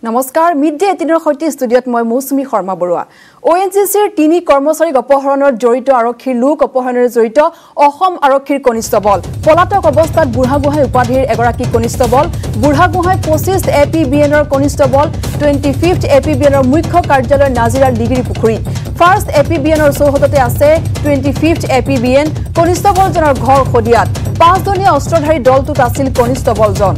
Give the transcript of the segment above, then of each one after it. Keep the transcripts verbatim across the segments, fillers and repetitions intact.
Namaskar, midday eighteen hours studio at my Mousumi Hormabura. O N G C tini kormosari apohronar jorito arokhi luk apohronar jorito ahom arokhir constable. Polatok obostat Burhagohain upadhir egoraki constable. Burhagohain পঁচিছ A P B N constable, twenty-fifth A P B N mukhya karyalar Nazira degree pukhuri. First A P B N sohotote ase twenty-fifth A P B N constable jonar ghor khodiat. Pasdonia ostrodhari doltu tasil constable jon.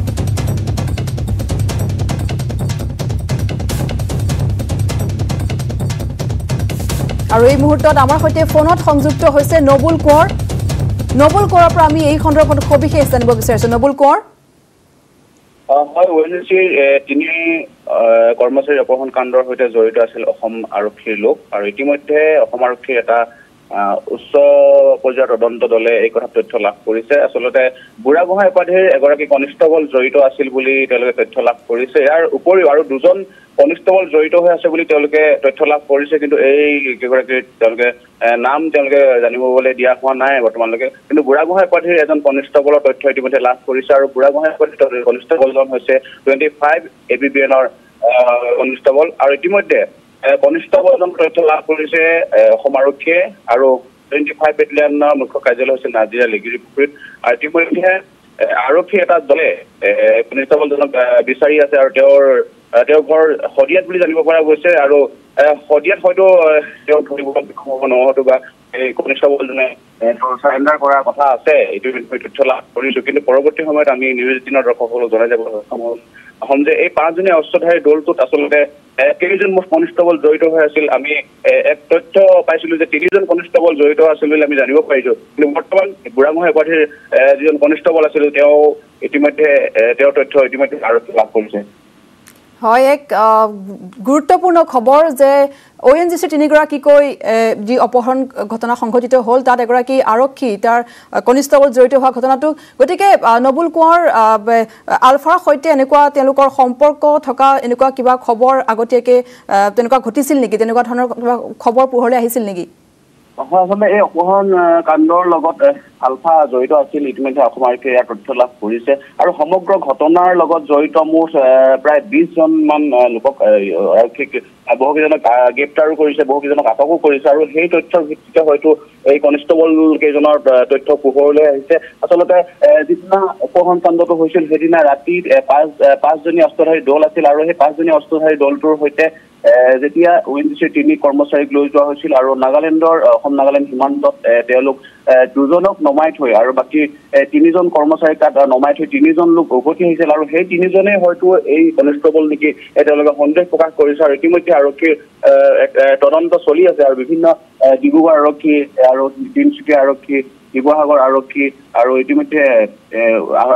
আৰু এই মুহূৰ্তত আমাৰ সৈতে ফোনত সংযুক্ত হৈছে নবুল কোঁৱৰ নবুল কোঁৱৰ পৰা আমি এই খণ্ডৰ সবিশেষ জানিব বিচাৰিছো নবুল কোঁৱৰ হয় ওএনজিচি তিনি কৰ্মচাৰী অপহৰণ কাণ্ডৰ সৈতে জড়িত আছিল অসম আৰক্ষীৰ লোক আৰু ইতিমধ্যে অসম আৰক্ষীৰ এটা উচ্চ পৰ্যায়ৰ তদন্ত দলে এই কথা তথ্য লাভ কৰিছে আসলতে বুঢ়াগোহাই উপাধিৰ এগৰাকী কনিষ্টবল জড়িত আছিল বুলি তেওঁলোকে তথ্য লাভ কৰিছে ইয়াৰ উপৰিও আৰু দুজন কনিষ্টবল জড়িত হৈ আছে বুলি তেওঁলোকে তথ্য লাভ কৰিছে কিন্তু এই গৰাকী তেওঁলোকে নাম তেওঁলোকে জানিবলৈ দিয়া হোৱা নাই বৰ্তমানলৈকে কিন্তু বুঢ়াগোহাই উপাধিৰ এজন কনিষ্টবলৰ তথ্য ইতিমধ্যে লাভ কৰিছে আৰু বুঢ়াগোহাই উপাধিৰ কনিষ্টবলজন হৈছে twenty-five A B B N ৰ কনিষ্টবল আৰু ইতিমধ্যে কনিষ্টবল জন তথ্য লাভ কৰিছে অসম আৰক্ষী আৰু twenty-five বেটেলিয়নৰ মুখ্য কাৰ্যালয় হৈছে নাজিৰা লিগিৰিপুখুৰীত আৰু ইতিমধ্যে আৰক্ষী এটা দলে কনিষ্টবল জন বিচাৰি আছে আৰু তেওঁৰ তেওঁৰ ঘৰ হদিয়াত বুলি জানিব পৰা গৈছে আৰু হদিয়াত হয়তো তেওঁ ধৰিবলৈ সম্ভৱ নহ'ব বা এই কনিষ্টবল জনে সাৰেণ্ডাৰ কৰাৰ কথা আছে এইটো তথ্য লাভ কৰিছো কিন্তু পৰৱৰ্তী সময়ত আমি নিউজ দিনৰ দৰ্শকসকলক জনাই যাব হম যে এই পাঁচজনীয়া অস্ত্ৰধাৰী দলটোত আচলতে কেইজন কনিষ্টবল জড়িত হৈ আছিল আমি এক তথ্য পাইছিলো যে তিনিজন কনিষ্টবল জড়িত আছিল বুলি আমি জানিব পাৰিছো কিন্তু বৰ্তমান বুঢ়াগোহাই উপাধিৰ যিজন কনিষ্টবল আছিল তেওঁ ইতিমধ্যে তেওঁ তথ্য ইতিমধ্যে আৰক্ষী লাভ কৰিছে হয় এক গুৰুত্বপূৰ্ণ খবৰ যে O N G C তিনিগৰাকী কৈ যি অপহৰণ ঘটনা সংঘটিত হ'ল তাত এগৰাকী আৰক্ষী তাৰ কনিষ্টবল জড়িত হোৱা ঘটনাটো গতিকে নবুল কোঁৱৰ আলফাৰ সৈতে এনেকুৱা তেওঁলোকৰ সম্পৰ্ক থকা এনেকুৱা কিবা খবৰ আগতীয়াকৈ তেনেকুৱা ঘটিছিল নেকি তেনেকুৱা ধৰণৰ খবৰ পোহৰলৈ আহিছিল নেকি অপহৰণ এই অপহৰণ কাণ্ডৰ লগত আলফা জড়িত আছিল ইতিমধ্যে অসম আৰক্ষীয়ে ইয়াৰ তথ্য লাভ কৰিছে আৰু সমগ্ৰ ঘটনাৰ লগত জড়িত মুঠ প্ৰায় বিশ জনমান লোকক আৰক্ষীক বহুকেইজনক গ্ৰেপ্তাৰো কৰিছে বহুকেইজনক আটকো কৰিছে আৰু সেই তথ্যৰ ভিত্তিতে হয়তো এই কনিষ্টবল কেইজনৰ তথ্য পোহৰলৈ আহিছে আচলতে যিদিনা অপহৰণ কাণ্ডটো হৈছিল সেইদিনা ৰাতি পাঁচ পাঁচজনী অস্ত্ৰধাৰী দল আছিল আৰু সেই পাঁচজনী অস্ত্ৰধাৰী দলটোৰ সৈতে যেতিয়া O N G C তিনি কৰ্মচাৰীক লৈ যোৱা হৈছিল আৰু নাগালেণ্ডৰ অসম নাগালেণ্ড সীমান্তত তেওঁলোক দুজনক নমাই থৈ আৰু বাকি তিনিজন কৰ্মচাৰীক তাত নমাই থৈ তিনিজন লোক উভতি আহিছিল আৰু সেই তিনিজনে হয়তো এই কনিষ্টবল নেকি তেওঁলোকে সন্দেহ প্ৰকাশ কৰিছে আৰু ইতিমধ্যে আৰক্ষীৰ তদন্ত চলি আছে আৰু বিভিন্ন ডিব্ৰুগড় আৰক্ষী আৰু তিনিচুকীয়া আৰক্ষী শিৱসাগৰ আৰক্ষী আৰু ইতিমধ্যে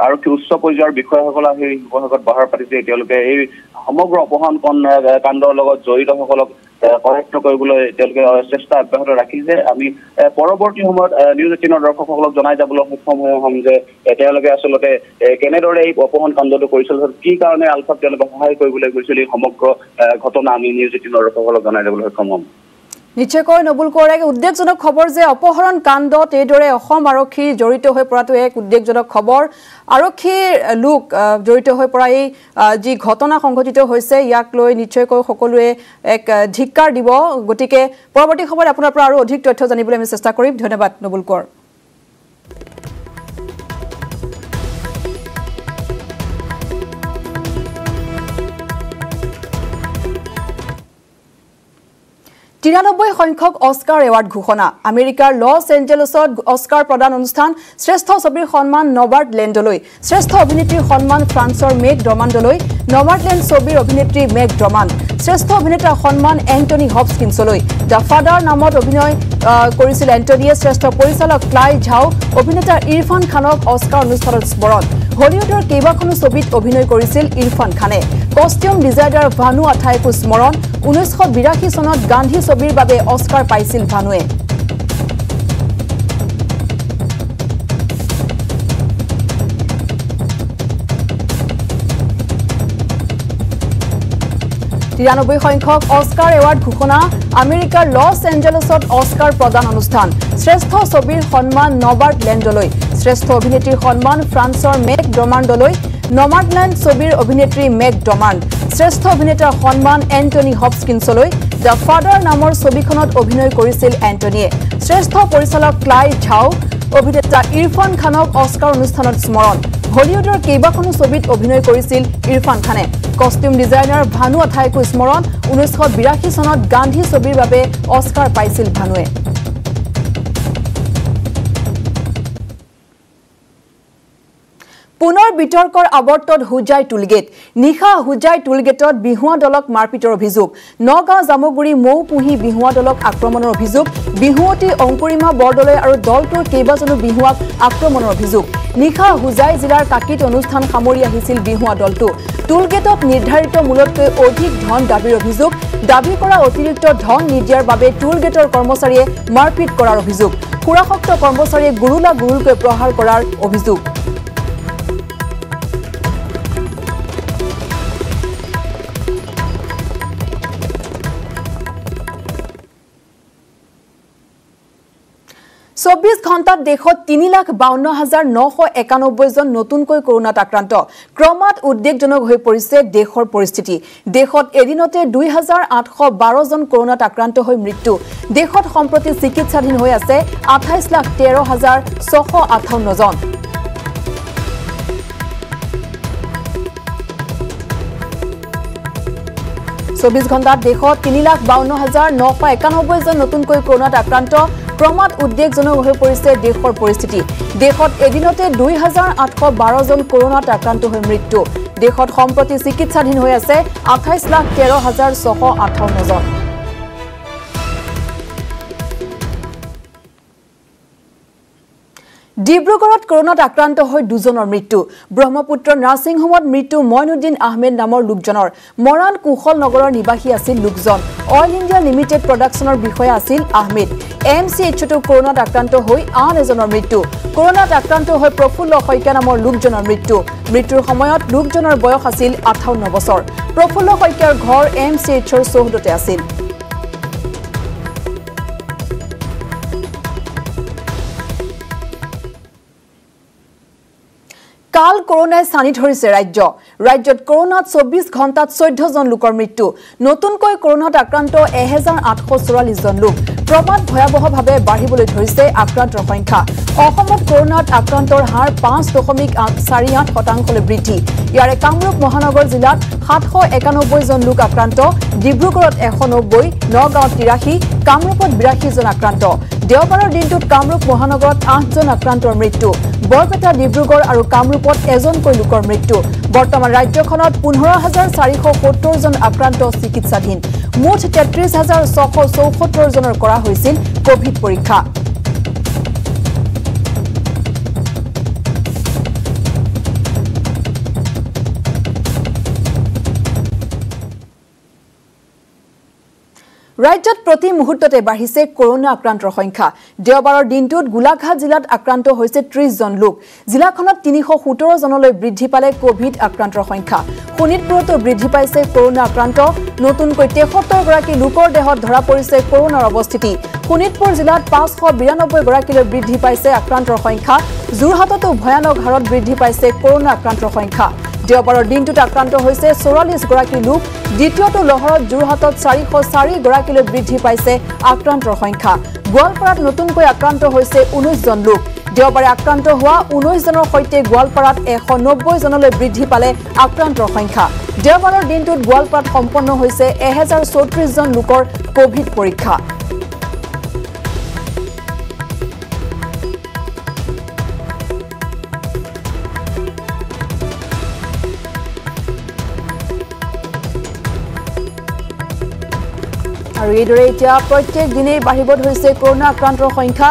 আৰক্ষী উচ্চ পৰ্যায়ৰ বিষয়াসকল আহি শিৱসাগৰত বহাৰ পাতিছে তেওঁলোকে এই সমগ্ৰ অপহৰণ কাণ্ডৰ লগত জড়িতসকলক কৰেক্ট কৰিবলৈ তেওঁলোকে চেষ্টা অব্যাহত ৰাখিছে আমি পৰৱৰ্তী সময়ত নিউজ এইটিনৰ দৰ্শকসকলক জনাই যাবলৈ সক্ষম হ'ম যে তেওঁলোকে আচলতে কেনেদৰে এই অপহৰণ কাণ্ডটো কৰিছিল কি কাৰণে আলফাক তেওঁলোকে সহায় কৰিবলৈ গৈছিল এই সমগ্ৰ ঘটনা আমি নিউজ এইটিনৰ দৰ্শকসকলক জনাই যাবলৈ সক্ষম হ'ম নিশ্চয়কৈ নবুল কোঁৱৰ উদ্বেগজনক খবৰ যে অপহৰণ কাণ্ডত এইদৰে অসম আৰক্ষী জড়িত হৈ পৰাটো এক উদ্বেগজনক খবৰ আৰক্ষীৰ লোক জড়িত হৈ পৰা এই যি ঘটনা সংঘটিত হৈছে ইয়াক লৈ নিশ্চয়কৈ সকলোৱে এক ধিক্কাৰ দিব গতিকে পৰৱৰ্তী সময়ত আপোনাৰ পৰা আৰু অধিক তথ্য জানিবলৈ আমি চেষ্টা কৰিম ধন্যবাদ নবুল কোঁৱৰ ninety-three সংখ্যক অস্কাৰ এৱাৰ্ড ঘোষণা আমেৰিকাৰ লস এঞ্জেলছত অস্কাৰ প্ৰদান অনুষ্ঠান শ্ৰেষ্ঠ ছবিৰ সন্মান নমাডলেণ্ডলৈ শ্ৰেষ্ঠ অভিনেত্ৰীৰ সন্মান ফ্ৰান্সৰ মেগ ড্ৰমাণ্ডলৈ নমাডলেণ্ড ছবিৰ অভিনেত্ৰী মেগ ড্ৰমান শ্ৰেষ্ঠ অভিনেতাৰ সন্মান এন্টনী হপকিন্সলৈ দ্য ফাদাৰ নামত অভিনয় কৰিছিল এন্টনীয়ে শ্ৰেষ্ঠ পৰিচালক ক্লাই ঝাও অভিনেতা ইৰফান খানক অস্কাৰ অনুষ্ঠানৰ স্মৰণ হলিউডৰ কেইবাখনো ছবিত অভিনয় কৰিছিল ইৰফান খানে কষ্টিউম ডিজাইনাৰ ভানু আথাইক স্মৰণ nineteen eighty-two চনত গান্ধী ছবিৰ বাবে অস্কাৰ পাইছিল ভানুৱে ninety-three সংখ্যক অস্কাৰ এৱাৰ্ড ঘোষণা আমেৰিকাৰ লস এঞ্জেলছত অস্কাৰ প্ৰদান অনুষ্ঠান শ্ৰেষ্ঠ ছবিৰ সন্মান নমাডলেণ্ডলৈ শ্ৰেষ্ঠ অভিনেত্ৰীৰ সন্মান ফ্ৰান্সৰ মেক ডৰ্মাণ্ডলৈ Nomadland ছবিৰ অভিনেত্ৰী মেগ ড্ৰমান শ্ৰেষ্ঠ অভিনেতাৰ সন্মান এন্টনী হপকিন্সলৈ দ্য ফাদাৰ নামৰ ছবিখনত অভিনয় কৰিছিল এন্টনীয়ে শ্ৰেষ্ঠ পৰিচালক ক্লাই ঝাও অভিনেতা ইৰফান খানক অস্কাৰ অনুষ্ঠানত স্মৰণ হলিউডৰ কেইবাখনো ছবিত অভিনয় কৰিছিল ইৰফান খানে কস্টিউম ডিজাইনাৰ ভানু আথাইক স্মৰণ nineteen eighty-two চনত গান্ধী ছবিৰ বাবে অস্কাৰ পাইছিল ভানুৱে পুনৰ বিতৰ্কৰ আৱৰ্তত হুজাই টুলগেট নিখা হুজাই টুলগেটত বিহুৱা দলক মাৰপিটৰ অভিযোগ নগা জামগুৰি মৌ পুহি বিহুৱা দলক আক্ৰমণৰ অভিযোগ বিহুৱতী অংকুৰিমা বৰদলৈ আৰু দলটোৰ কেইবাজনো বিহুৱাক আক্ৰমণৰ অভিযোগ নিখা হুজাই জিলাৰ কাকিত অনুষ্ঠান সামৰি আহিছিল বিহুৱা দলটো টুলগেটক নিৰ্ধাৰিত মূলতকৈ অধিক ধন দাবীৰ অভিযোগ দাবী কৰা অতিৰিক্ত ধন নিদিয়াৰ বাবে টুলগেটৰ কৰ্মচাৰীয়ে মাৰপিট কৰাৰ অভিযোগ পুৰাখক্ত কৰ্মচাৰীয়ে গুৰুলা গুৰুকৈ প্ৰহাৰ কৰাৰ অভিযোগ twenty-four ঘণ্টাত দেশত three lakh fifty-two thousand nine hundred ninety-one জন নতুনকৈ কৰোনাত আক্ৰান্ত ক্ৰমাৎ উদ্বেগজনক হৈ পৰিছে দেশৰ পৰিস্থিতি দেশত এদিনতে two thousand eight hundred twelve জন কৰোনাত আক্ৰান্ত হৈ মৃত্যু দেশত সম্প্ৰতি চিকিৎসাধীন হৈ আছে twenty-eight lakh thirteen thousand six hundred fifty-eight জন twenty-four ঘণ্টাত দেশত three lakh fifty-two thousand nine hundred ninety-one জন নতুনকৈ কৰোনাত আক্ৰান্ত ক্ৰমাৎ উদ্বেগজনক হৈ পৰিছে দেশৰ পৰিস্থিতি দেশত এদিনতে two thousand eight hundred twelve জন কৰোনাত আক্ৰান্ত হৈ মৃত্যু দেশত সম্প্ৰতি চিকিৎসাধীন হৈ আছে twenty-eight lakh thirteen thousand six hundred fifty-eight জন ডিব্ৰুগড়ত কৰোনাত আক্ৰান্ত হৈ দুজনৰ মৃত্যু ব্ৰহ্মপুত্ৰ নাৰ্ছিং হোমত মৃত্যু মইনুদ্দিন আহমেদ নামৰ লোকজনৰ মৰাণ কুশল নগৰৰ নিবাসী আছিল লোকজন অইল ইন্ডিয়া লিমিটেড প্ৰডাকচনৰ বিষয়া আছিল আহমেদ এমচিএইচত কৰোনাত আক্ৰান্ত হৈ আন এজনৰ মৃত্যু কৰোনাত আক্ৰান্ত হৈ প্ৰফুল্ল শইকীয়া নামৰ লোকজনৰ মৃত্যু মৃত্যুৰ সময়ত লোকজনৰ বয়স আছিল fifty-eight বছৰ প্ৰফুল্ল শইকীয়াৰ ঘৰ এমচিএইচৰ চৌহদতে আছিল কাল কৰোনাই সানি ধৰিছে ৰাজ্য ৰাজ্যত কৰোনাত twenty-four ঘণ্টাত চৈধ্য জন লোকৰ মৃত্যু নতুনকৈ কৰোনাত আক্ৰান্ত one thousand eight hundred forty-four জন লোক প্ৰমাণ ভয়াবহভাৱে বাঢ়িবলৈ ধৰিছে আক্ৰান্তৰ সংখ্যা অসমত কৰোনাত আক্ৰান্তৰ হাৰ five point eight four eight শতাংশলৈ বৃদ্ধি ইয়াৰে কামৰূপ মহানগৰ জিলাত seven hundred ninety-one জন লোক আক্ৰান্ত ডিব্ৰুগড়ত one ninety নগাঁৱত eighty-three কামৰূপত eighty-two জন আক্ৰান্ত দেওবাৰৰ দিনটোত কামৰূপ মহানগৰত eight জন আক্ৰান্তৰ মৃত্যু বৰপেটা ডিব্ৰুগড় আৰু কামৰূপত এজনকৈ লোকৰ মৃত্যু বৰ্তমান ৰাজ্যখনত fifteen thousand four hundred seventy জন আক্ৰান্ত চিকিৎসাধীন মুঠ thirty-three thousand six hundred seventy-four জনৰ কৰা হৈছিল কোভিড পৰীক্ষা ৰাজ্যত প্ৰতি মুহূৰ্ততে বাঢ়িছে কৰোনা আক্ৰান্তৰ সংখ্যা দেওবাৰৰ দিনটোত গোলাঘাট জিলাত আক্ৰান্ত হৈছে thirty জন লোক জিলাখনত three hundred seventeen জনলৈ বৃদ্ধি পালে কোভিড আক্ৰান্তৰ সংখ্যা শোণিতপুৰত বৃদ্ধি পাইছে কৰোনা আক্ৰান্ত নতুনকৈ seventy-three গৰাকী লোকৰ দেহত ধৰা পৰিছে কৰোনাৰ অৱস্থিতি শোণিতপুৰ জিলাত five hundred ninety-two গৰাকীলৈ বৃদ্ধি পাইছে আক্ৰান্তৰ সংখ্যা যোৰহাটতো ভয়ানক হাৰত বৃদ্ধি পাইছে কৰোনা আক্ৰান্তৰ সংখ্যা দেওবাৰৰ দিনটোত আক্ৰান্ত হৈছে forty-four গৰাকী লোক দ্বিতীয়টো লহৰত যোৰহাটত four hundred four গৰাকীলৈ বৃদ্ধি পাইছে আক্ৰান্তৰ সংখ্যা গোৱালপাৰাত নতুনকৈ আক্ৰান্ত হৈছে nineteen জন লোক দেওবাৰে আক্ৰান্ত হোৱা nineteen জনৰ সৈতে গোৱালপাৰাত one ninety জনলৈ বৃদ্ধি পালে আক্ৰান্তৰ সংখ্যা দেওবাৰৰ দিনটোত গোৱালপাৰাত সম্পন্ন হৈছে one thousand thirty-four জন লোকৰ কোভিড পৰীক্ষা আৰু এইদৰে এতিয়া প্ৰত্যেক দিনেই বাঢ়িব ধৰিছে কৰোনা আক্ৰান্তৰ সংখ্যা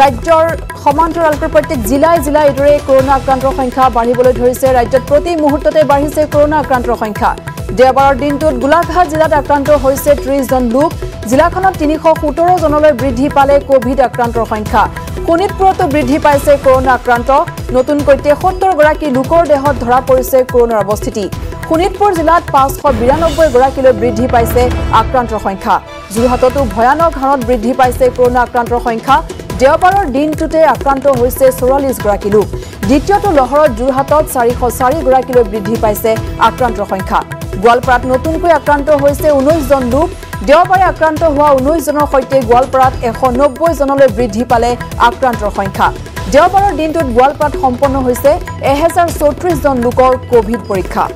ৰাজ্যৰ সমান্তৰালকৈ প্ৰত্যেক জিলাই জিলাই এইদৰে কৰোনা আক্ৰান্তৰ সংখ্যা বাঢ়িবলৈ ধৰিছে ৰাজ্যত প্ৰতি মুহূৰ্ততে বাঢ়িছে কৰোনা আক্ৰান্তৰ সংখ্যা দেওবাৰৰ দিনটোত গোলাঘাট জিলাত আক্ৰান্ত হৈছে thirty জন লোক জিলাখনত three hundred seventeen জনলৈ বৃদ্ধি পালে কোভিড আক্ৰান্তৰ সংখ্যা শোণিতপুৰতো বৃদ্ধি পাইছে কৰোনা আক্ৰান্ত নতুনকৈ তেসত্তৰ গৰাকী লোকৰ দেহত ধৰা পৰিছে কৰোনাৰ অৱস্থিতি শোণিতপুৰ জিলাত five hundred ninety-two গৰাকীলৈ বৃদ্ধি পাইছে আক্ৰান্তৰ সংখ্যা যোৰহাটতো ভয়ানক হাৰত বৃদ্ধি পাইছে কৰোনা আক্ৰান্তৰ সংখ্যা দেওবাৰৰ দিনটোতে আক্ৰান্ত হৈছে forty-four গৰাকী লোক দ্বিতীয়টো লহৰৰ জুৰহাটত চাৰিশ চাৰি গৰাকীলৈ বৃদ্ধি পাইছে আক্ৰান্তৰ সংখ্যা গোৱালপাৰাত নতুনকৈ আক্ৰান্ত হৈছে ঊনৈশ জন লোক দেওবাৰে আক্ৰান্ত হোৱা ঊনৈশ জনৰ সৈতে গোৱালপাৰাত এশ নব্বৈ জনলৈ বৃদ্ধি পালে আক্ৰান্তৰ সংখ্যা দেওবাৰৰ দিনটোত গোৱালপাৰাত সম্পন্ন হৈছে এক হাজাৰ চৌত্ৰিশ জন লোকৰ কোভিড পৰীক্ষা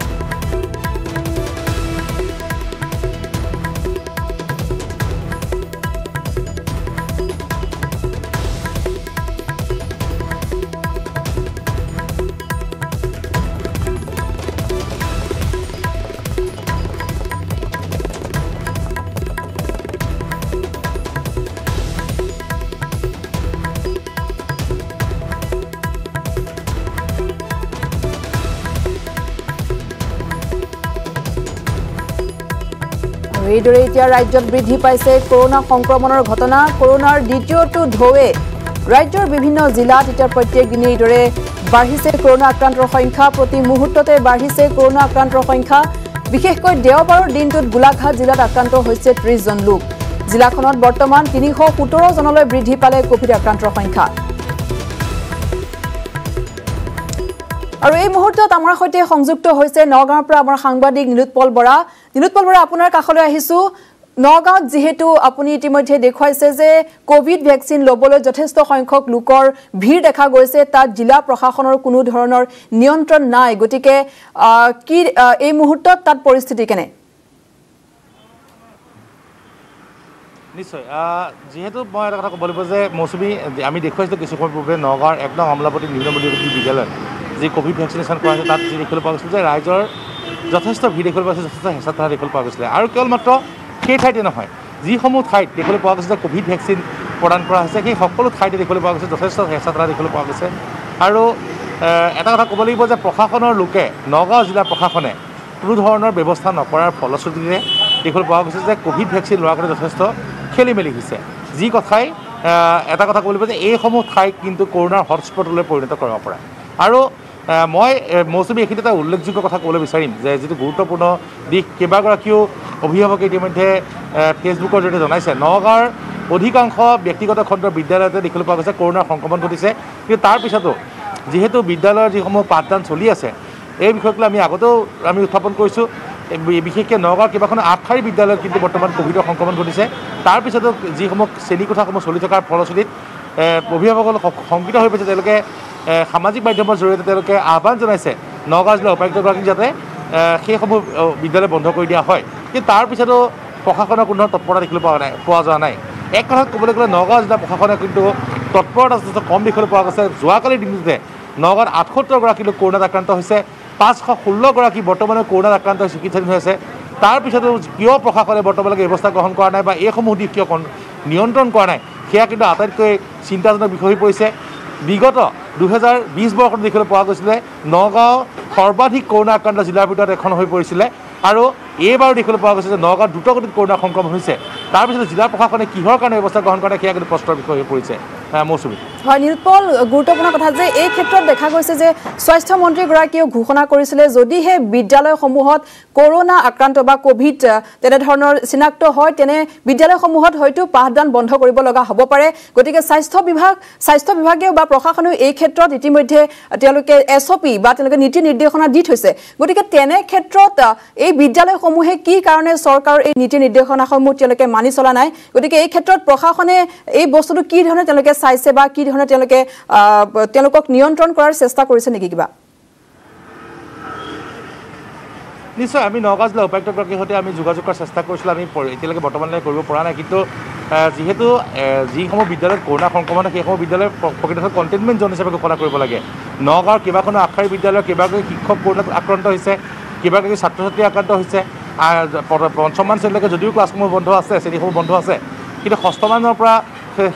এইদৰে এতিয়া ৰাজ্যত বৃদ্ধি পাইছে কৰোনা সংক্ৰমণৰ ঘটনা কৰোনাৰ দ্বিতীয়টো ঢৌৱে ৰাজ্যৰ বিভিন্ন জিলাত এতিয়া প্ৰত্যেক দিনে এইদৰে বাঢ়িছে কৰোনা আক্ৰান্তৰ সংখ্যা প্ৰতি মুহূৰ্ততে বাঢ়িছে কৰোনা আক্ৰান্তৰ সংখ্যা বিশেষকৈ দেওবাৰৰ দিনটোত গোলাঘাট জিলাত আক্ৰান্ত হৈছে ত্ৰিশ জন লোক জিলাখনত বৰ্তমান তিনিশ সোতৰ জনলৈ বৃদ্ধি পালে কোভিড আক্ৰান্তৰ সংখ্যা আৰু এই মুহূৰ্তত আমাৰ সৈতে সংযুক্ত হৈছে নগাঁৱৰ পৰা আমাৰ সাংবাদিক নীলুৎপল বৰা নীলুৎপল বৰা আপোনাৰ কাষলৈ আহিছো নগাঁৱত যেহেতু আপুনি ইতিমধ্যে দেখুৱাইছে যে কোভিড ভ্যাকচিন লবলৈ যথেষ্ট সংখ্যক লোকৰ ভিৰ দেখা গৈছে তাত জিলা প্ৰশাসনৰ কোনো ধৰণৰ নিয়ন্ত্ৰণ নাই গতিকে কি এই মুহূৰ্তত তাত পৰিস্থিতি কেনে নিশ্চয় যেহেতু মই এটা কথা কবলিব যে মৌসুমী আমি দেখুৱাইছো কিছু সময় পূৰ্বে নগাঁৱৰ একদম আমলাপতি নিম্নমধ্যবিত্ত বিদ্যালয় যে কোভিড ভ্যাকসিনেশন কৰা আছে তাত যে দেখিব পা গৈছিল যে ৰাইজৰ যথেষ্ট ভিৰ দেখিব পা গৈছিল যথেষ্ট হেঁচা ঠাই দেখিব পা গৈছিলে আৰু কেৱল মাত্ৰ সেই ঠাইতে নহয় যিসমূহ ঠাইত দেখিবলৈ পোৱা গৈছে কোভিড ভ্যাকচিন প্ৰদান কৰা হৈছে সেই সকলো ঠাইতে দেখিবলৈ পোৱা গৈছে যথেষ্ট হেঁচা ঠাই দেখিবলৈ পোৱা গৈছে আৰু এটা কথা ক'ব লাগিব যে প্ৰশাসনৰ লোকে নগাঁও জিলা প্ৰশাসনে কোনো ধৰণৰ ব্যৱস্থা নকৰাৰ ফলশ্ৰুতিৰে দেখিবলৈ পোৱা গৈছে যে কোভিড ভ্যাকচিন লোৱাৰ কাৰণে যথেষ্ট খেলি মেলি হৈছে যি কথাই এটা কথা ক'ব লাগিব যে এইসমূহ ঠাইক কিন্তু কৰোণাৰ হটস্পটলৈ পৰিণত কৰিব পৰা আৰু মই মৌসুমী এইখিনি এটা উল্লেখযোগ্য কথা ক'বলৈ বিচাৰিম যে যিটো গুৰুত্বপূৰ্ণ দিশ কেইবাগৰাকীও অভিভাৱকে ইতিমধ্যে ফেচবুকৰ জৰিয়তে জনাইছে নগাঁৱৰ অধিকাংশ ব্যক্তিগত খণ্ডৰ বিদ্যালয়তে দেখিবলৈ পোৱা গৈছে কৰোণাৰ সংক্ৰমণ ঘটিছে কিন্তু তাৰ পিছতো যিহেতু বিদ্যালয়ৰ যিসমূহ পাঠদান চলি আছে এই বিষয়ক লৈ আমি আগতেও আমি উত্থাপন কৰিছোঁ বিশেষকৈ নগাঁৱৰ কেইবাখন আঠশাৰী বিদ্যালয়ত কিন্তু বৰ্তমান কোভিডৰ সংক্ৰমণ ঘটিছে তাৰ পিছতো যিসমূহ শ্ৰেণীকোঠাসমূহ চলি থকাৰ ফলশ্ৰুতিত অভিভাৱকসকল শংকিত হৈ পৰিছে তেওঁলোকে সামাজিক মাধ্যমৰ জৰিয়তে তেওঁলোকে আহ্বান জনাইছে নগাঁও জিলা উপায়ুক্তগৰাকীক যাতে সেইসমূহ বিদ্যালয় বন্ধ কৰি দিয়া হয় কিন্তু তাৰ পিছতো প্ৰশাসনৰ কোনো তৎপৰতা দেখিবলৈ পোৱা নাই পোৱা যোৱা নাই এক কথাত ক'বলৈ গ'লে নগাঁও জিলা প্ৰশাসনে কিন্তু তৎপৰতা যথেষ্ট কম দেখিবলৈ পোৱা গৈছে যোৱাকালিৰ দিনটোতে নগাঁৱত আঠসত্তৰগৰাকী লোক কৰোণাত আক্ৰান্ত হৈছে পাঁচশ ষোল্লগৰাকী বৰ্তমানে কৰোণাত আক্ৰান্ত হৈ চিকিৎসাধীন হৈ আছে তাৰ পিছতো কিয় প্ৰশাসনে বৰ্তমানলৈকে ব্যৱস্থা গ্ৰহণ কৰা নাই বা এইসমূহ দিশ কিয় নিয়ন্ত্ৰণ কৰা নাই সেয়া কিন্তু আটাইতকৈ চিন্তাজনক বিষয় হৈ পৰিছে বিগত দুহেজাৰ বিশ বৰ্ষত দেখিবলৈ পোৱা গৈছিলে নগাঁও সৰ্বাধিক কৰোণা আক্ৰান্ত জিলাৰ ভিতৰত এখন হৈ পৰিছিলে আৰু এইবাৰ দেখিবলৈ পোৱা গৈছে যে নগাঁৱত দ্ৰুতগতিত কৰোণা সংক্ৰমণ হৈছে তাৰপিছত জিলা প্ৰশাসনে কিহৰ কাৰণে ব্যৱস্থা গ্ৰহণ কৰা সেয়া কিন্তু প্ৰশ্নৰ বিষয় হৈ পৰিছে মৌচুমী হয় নিৰুৎপল গুৰুত্বপূৰ্ণ কথা যে এই ক্ষেত্ৰত দেখা গৈছে যে স্বাস্থ্যমন্ত্ৰীগৰাকীয়েও ঘোষণা কৰিছিলে যদিহে বিদ্যালয়সমূহত কৰোণা আক্ৰান্ত বা কোভিড তেনেধৰণৰ চিনাক্ত হয় তেনে বিদ্যালয়সমূহত হয়তো পাঠদান বন্ধ কৰিব লগা হ'ব পাৰে গতিকে স্বাস্থ্য বিভাগ স্বাস্থ্য বিভাগেও বা প্ৰশাসনেও এই ক্ষেত্ৰত ইতিমধ্যে তেওঁলোকে এছ অ' পি বা তেওঁলোকে নীতি নিৰ্দেশনা দি থৈছে গতিকে তেনে ক্ষেত্ৰত এই বিদ্যালয়সমূহে কি কাৰণে চৰকাৰৰ এই নীতি নিৰ্দেশনাসমূহ তেওঁলোকে মানি চলা নাই গতিকে এই ক্ষেত্ৰত প্ৰশাসনে এই বস্তুটো কি ধৰণে তেওঁলোকে চাইছে বা কি ধৰণে তেওঁলোকে তেওঁলোকক নিয়ন্ত্ৰণ কৰাৰ চেষ্টা কৰিছে নেকি কিবা নিশ্চয় আমি নগাঁও জিলা উপায়ুক্তগৰাকীৰ সৈতে আমি যোগাযোগ কৰাৰ চেষ্টা কৰিছিলোঁ আমি এতিয়ালৈকে বৰ্তমানলৈকে কৰিব পৰা নাই কিন্তু যিহেতু যিসমূহ বিদ্যালয়ত কৰোণা সংক্ৰমণ সেইসমূহ বিদ্যালয় প্ৰকৃততে কণ্টেইনমেণ্ট জ'ন হিচাপে ঘোষণা কৰিব লাগে নগাঁৱৰ কেইবাখনো আশাৰী বিদ্যালয়ৰ কেইবাগৰাকী শিক্ষক কৰোণাত আক্ৰান্ত হৈছে কেইবাগৰাকী ছাত্ৰ ছাত্ৰী আক্ৰান্ত হৈছে পঞ্চমমান শ্ৰেণীলৈকে যদিও ক্লাছসমূহ বন্ধ আছে শ্ৰেণীসমূহ বন্ধ আছে কিন্তু ষষ্ঠমানৰ পৰা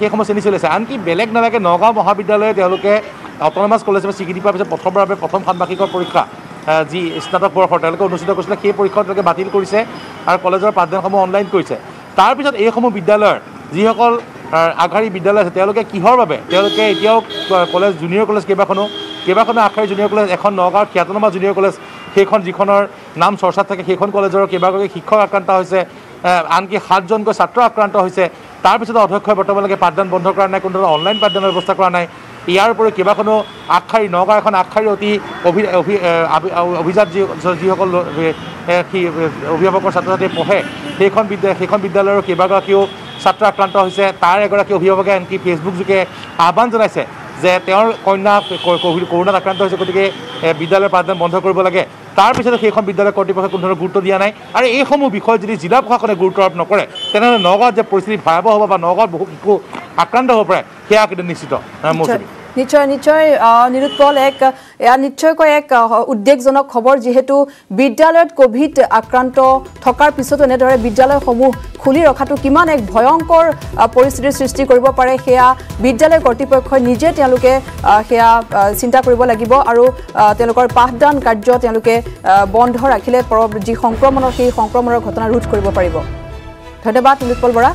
সেইসমূহ শ্ৰেণী চলি আছে আনকি বেলেগ নালাগে নগাঁও মহাবিদ্যালয়ে তেওঁলোকে অট'নমাছ কলেজ হিচাপে স্বীকৃতি পোৱাৰ পিছত প্ৰথমবাৰৰ বাবে প্ৰথম ষান্মাসিকৰ পৰীক্ষা যি স্নাতক বৰ্ষৰ তেওঁলোকে অনুষ্ঠিত কৰিছিলে সেই পৰীক্ষাও তেওঁলোকে বাতিল কৰিছে আৰু কলেজৰ পাঠদানসমূহ অনলাইন কৰিছে তাৰপিছত এইসমূহ বিদ্যালয়ৰ যিসকল আগশাৰী বিদ্যালয় আছে তেওঁলোকে কিহৰ বাবে তেওঁলোকে এতিয়াও কলেজ জুনিয়ৰ কলেজ কেইবাখনো কেইবাখনো আগশাৰী জুনিয়ৰ কলেজ এখন নগাঁৱৰ খ্যাতনামা জুনিয়ৰ কলেজ সেইখন যিখনৰ নাম চৰ্চাত থাকে সেইখন কলেজৰ কেইবাগৰাকী শিক্ষক আক্ৰান্ত হৈছে আনকি সাতজনকৈ ছাত্ৰ আক্ৰান্ত হৈছে তাৰপিছতো অধ্যক্ষই বৰ্তমানলৈকে পাঠদান বন্ধ কৰা নাই কোনো ধৰণৰ অনলাইন পাঠদানৰ ব্যৱস্থা কৰা নাই ইয়াৰ উপৰি কিবাখনো আখাই নগৰ এখন আখাই অতি অভিজাত যিসকল অভিভাৱকৰ ছাত্ৰছাত্ৰী পঢ়ে সেইখন বিদ্যালয় সেইখন বিদ্যালয়ৰ কিবাগৰাকীও ছাত্ৰ আক্ৰান্ত হৈছে তাৰ এগৰাকী অভিভাৱকে আনকি ফেচবুক যোগে আহ্বান জনাইছে যে তেওঁৰ কন্যা কৰোনা আক্ৰান্ত হৈছে গতিকে বিদ্যালয়ৰ পাঠদান বন্ধ কৰিব লাগে তাৰ পিছতে সেইখন বিদ্যালয় কৰ্তৃপক্ষে কোনো ধৰণৰ গুৰুত্ব দিয়া নাই আৰু এইসমূহ বিষয় যদি জিলা প্ৰশাসনে গুৰুত্ব আৰোপ নকৰে তেনেহ'লে নগাঁৱত যে পৰিস্থিতি ভয়াৱহ হ'ব বা নগাঁৱত বহু আক্ৰান্ত হ'ব পাৰে সেয়া কিন্তু নিশ্চিত নিশ্চয় নিশ্চয় নিৰুৎপল এক নিশ্চয়কৈ এক উদ্বেগজনক খবৰ যিহেতু বিদ্যালয়ত কোভিড আক্ৰান্ত থকাৰ পিছতো এনেদৰে বিদ্যালয়সমূহ খুলি ৰখাটো কিমান এক ভয়ংকৰ পৰিস্থিতিৰ সৃষ্টি কৰিব পাৰে সেয়া বিদ্যালয় কৰ্তৃপক্ষই নিজে তেওঁলোকে সেয়া চিন্তা কৰিব লাগিব আৰু তেওঁলোকৰ পাঠদান কাৰ্য তেওঁলোকে বন্ধ ৰাখিলে যি সংক্ৰমণৰ সেই সংক্ৰমণৰ ঘটনা ৰোধ কৰিব পাৰিব ধন্যবাদ নিৰুৎপল Bora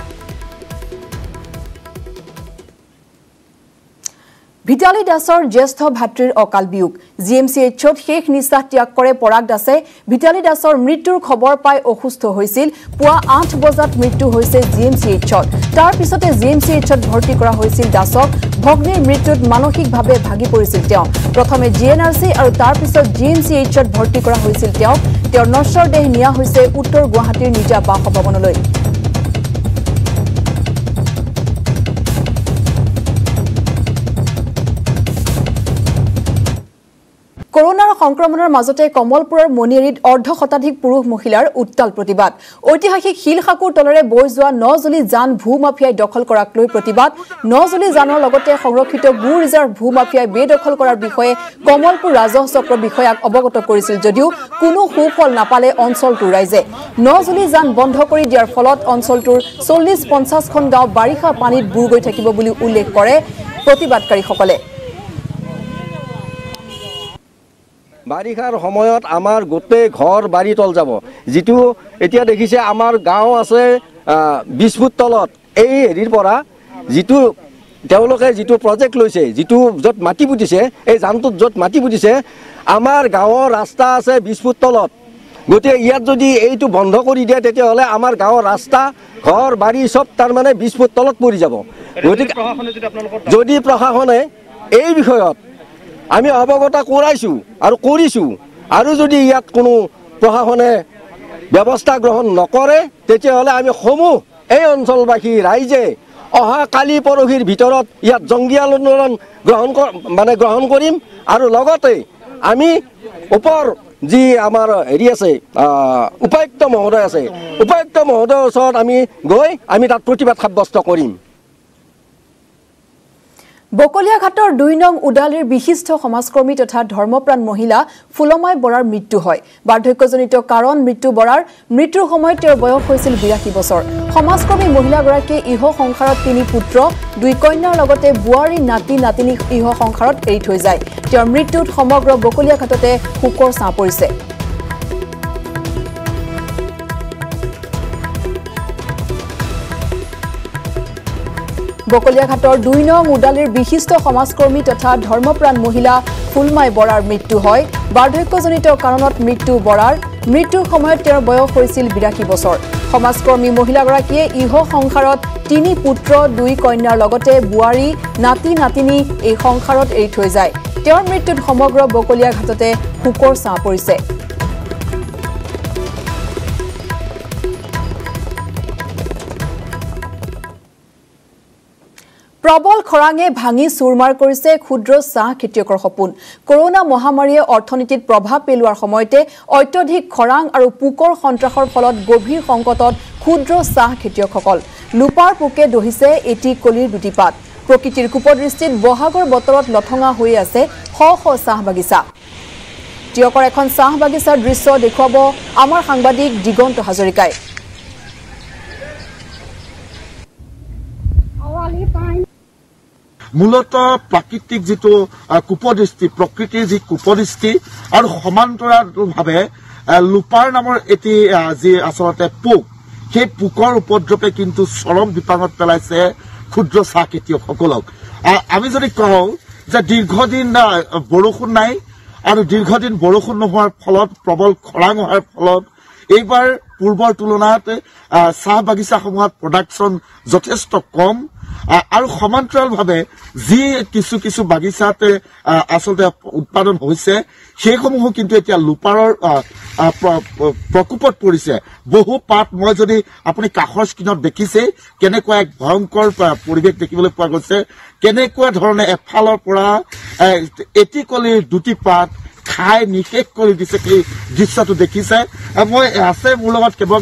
Bitali Das or Jesto Bhatrir Okalbiuk. GMC Chot Hek Nisa Tiakore Parag Das, Bitali Das or Mritur Khobor Pai Ohusto Hoisil, Pua Ant Bozat Mritu Hoise GMC Chot. Tar Pisote GMC Chot Bhorti Kora Hoisil Dasok, Bhogni Mritut Manohik Bhabe Bhagi Porisil Teo. Prothome GNRC or Tar Pisot GMC Chot Bhorti Kora Hoisil Teo. Teo Noshor De Nia Hoise Uttor Guwahati Nija Baho Babonoloi. Corona সংক্ৰমণৰ মাজতে কমলপুৰৰ মনিৰিত অৰ্ধ শতাধিক পুৰুষ মহিলাৰ উত্তাল প্ৰতিবাদ ঐতিহাসিক হিলহাকুৰ তলৰে বৈ যোৱা নজুলি জান ভূ মাফিয়াই দখল কৰাক লৈ প্ৰতিবাদ নজুলি জানৰ লগতে সংৰক্ষিত ভূ ৰিজাৰ্ভ ভূ মাফিয়াই বেদখল কৰাৰ বিষয়ে কমলপুৰ ৰাজহ চক্ৰ বিষয়াক অৱগত কৰিছিল যদিও কোনো সুফল নাপালে অঞ্চলটো ৰাইজে নজুলি জান বন্ধ কৰি দিয়াৰ ফলত অঞ্চলটোৰ চল্লিশ পঞ্চাশ খন গাঁও বাৰিষা পানীত বুৰ গৈ থাকিব বুলি উল্লেখ কৰে প্ৰতিবাদকাৰীসকলে বাৰিষাৰ সময়ত আমাৰ গোটেই ঘৰ বাড়ি তল যাব যেটো এতিয়া দেখিছে আমাৰ গাঁও আছে বিশ ফুট তলত এই হেৰিৰ পৰা যেটো তেওঁলোকে যেটো প্ৰজেক্ট লৈছে যেটো যত মাটি পুতিছে এই জামটোত যত মাটি পুতিছে আমাৰ গাঁৱৰ ৰাস্তা আছে বিশ ফুট তলত গতে ইয়াত যদি এইটো বন্ধ কৰি দিয়া তেতিয়া হলে আমাৰ গাঁৱৰ ৰাস্তা ঘৰ বাড়ি সব তাৰ মানে বিশ ফুট তলত পৰি যাব যদি প্ৰশাসনে এই বিষয়ত আমি অবগত কৰাইছো আৰু কৰিছো আৰু যদি ইয়াত কোনো প্ৰশাসনে ব্যৱস্থা গ্ৰহণ নকৰে তেতিয়া হলে আমি সমূহ এই অঞ্চলবাসী ৰাইজে অহা কালি পৰহিৰ ভিতৰত ইয়াত জংগী আন্দোলন গ্ৰহণ মানে গ্ৰহণ কৰিম আৰু লগতে আমি ওপৰ যি আমাৰ হেৰি আছে উপায়ুক্ত মহোদয় আছে উপায়ুক্ত মহোদয়ৰ ওচৰত আমি গৈ আমি তাত প্ৰতিবাদ সাব্যস্ত কৰিম Bokoliya Ghator দুই নং Udalir Bihisto Homaskormi Totha Dharmopran Mohila, Phulmai Borar Mritu Hoy. Bardhakyojonito Karon Mritu Borar, Mritur Somoyot Teor Boyosh Hoisil বিৰাশী Bochor. Homaskormi Mohila Gorake Iho Songkharot Tini Putro, Dui Konyor Logote Buari Nati Natinik Iho Songkharot Eri Thoi Jay. Teor Mritut Homogro Bokoliya Ghatote Hukor Saa Porise. Bokoliya Ghator দুই নং Udalir Bihisto Homaskormi Totha Dharmopran Mohila, Phulmai Borar Mritu Hoy, Bardhakyojonito Karonot Mritu Borar, Mritur Somoyot Teor Boyosh Hoisil বিৰাশী Bochor. Homaskormi Mohila Gorakiye Iho Songkharot Tini Putro, Dui Konyor Logote Buari, Nati Natini Ei Songkharot Eri Thoi Jay. Teor Mritut Homogro Bokoliya Ghatote Hukor Saa Porise. Prabol Korange Bhangi Surmar Korise Khudro Sah Khetiokor Hopun. Corona Mohamariye Orthonitit Prabhav Peluar Somoyte Otodhik Khorang Aru Pukor Sontrahor Pholot Gobhir Songkotot Khudro Sah Khetiokokol. Lupar Puke Dohise Eti Kolir Butipat. Prokitir Kupodristit Bohagor Botorot Lothonga Hoi Ase Ho Ho Sah Bagisa. Tiokor Ekhon Sah Bagisa Drisyo Dekhwabo Amar Sangbadik Digonto Hazorikai. Mulata Prakitik Zito Kupodisti, Prokitizi Kupodisti, and Homantora Habe, Lupar number eighty Asorte Puk, Cape Pukor Podropek into Solom Department Palace, Kudro Saketi of Hokolog. Amizori Koro, the Dirgodin Borokunai, and Dirgodin Borokun of her Polot, Probol Korango her Polot, Eber Pulbor Tulonate, Sabagisa Homat production, Zotesto Com. আৰু সমান্তৰালভাৱে যি কিছু কিছু বাগিচাতে আসলে উৎপাদন হৈছে সেইসমূহ কিন্তু এতিয়া লুপাৰৰ প্ৰকোপত পৰিছে বহু পাত মই যদি আপুনি কাখৰ স্কিনত দেখিছে কেনেকৈ এক ভয়ংকৰ পৰিবেশ দেখিবলৈ পোৱা গৈছে কেনেকৈ ধৰণে এফালৰ পৰা এটিকলি দুটি পাত খাই নিশেষ কৰি দিছে কি দৃশ্যটো দেখিছে মই আছে মোৰ লগত কেৱল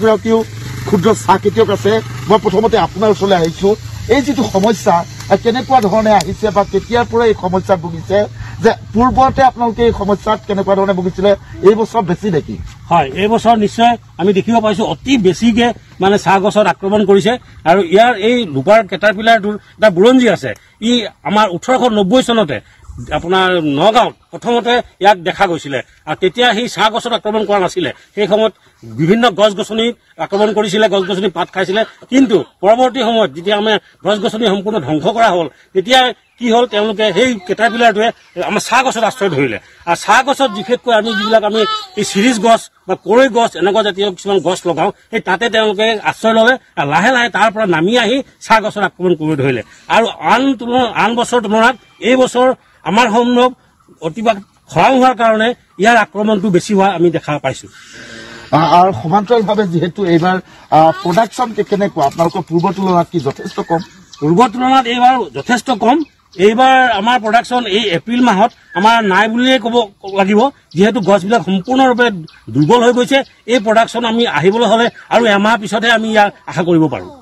খুদ্ৰ সাকিতিয়ক আছে মই প্ৰথমতে আপোনাৰ ওচৰলৈ আহিছো এই যেটো সমস্যা কেনেকুৱা ধৰণে আহিছে বা কেতিয়া পৰা এই সমস্যা ভুগিছে যে পূৰ্বতে আপোনালোকে এই সমস্যাত কেনেকুৱা ধৰণে ভুগিছিলে এই বছৰ বেছি দেখি হয় এই বছৰ নিশ্চয় আমি দেখিব পাইছো অতি বেছিকে মানে সাগছৰ আক্ৰমণ কৰিছে আৰু ইয়াৰ এই লুপাৰ কেটাৰপিলাৰ দা বুৰঞ্জী আছে ই আমাৰ eighteen ninety চনতে আপোনাৰ নগাঁও প্ৰথমতে ইয়াক দেখা গৈছিলে আৰু তেতিয়া সেই সাগছৰ আক্ৰমণ কৰা নাছিল সেই সময়ত বিভিন্ন গছগছনি আক্ৰমণ কৰিছিল গছগছনি পাত খাইছিল কিন্তু পৰৱৰ্তী সময়ত যেতিয়া আমি গছগছনি সম্পূৰ্ণ ধ্বংস কৰা হ'ল তেতিয়া কি হ'ল তেওঁলোকে সেই কেটাৰপিলাৰটোৱে আমাৰ সাগছৰ আশ্ৰয় ধৰিলে আৰু সাগছৰ বিশেষকৈ আমি যিবিলাক আমি এই সিৰিজ গছ বা কৰৈ গছ এনেকুৱা জাতীয় কিছুমান গছ লগাও এই তাতে তেওঁলোকে আশ্ৰয় ললে আৰু লাহে লাহে তাৰ পৰা নামি আহি সাগছৰ আক্ৰমণ কৰি ধৰিলে আৰু আন আন বছৰ তুলনাত এই বছৰ আমাৰ সম্ভৱ অতিবাক খৰাং হোৱাৰ কাৰণে ইয়াৰ আক্ৰমণটো বেছি হোৱা আমি দেখা পাইছো আৰু সমান্তৰালভাৱে যেহেতু এইবাৰ প্ৰডাকশন কেনেকুৱা আপোনালোকৰ পূৰ্বৰ তুলনাত কি যথেষ্ট কম পূৰ্বৰ তুলনাত এইবাৰ যথেষ্ট কম এইবাৰ আমাৰ প্ৰডাকশন এই এপ্ৰিল মাহত আমাৰ নাই বুলিয়ে ক'ব লাগিব যেহেতু গছবিলাক সম্পূৰ্ণৰূপে দুৰ্বল হৈ গৈছে এই প্ৰডাকশন আমি আহিবলৈ হ'লে আৰু এমাহ পিছতে আমি ইয়াৰ আশা কৰিব পাৰোঁ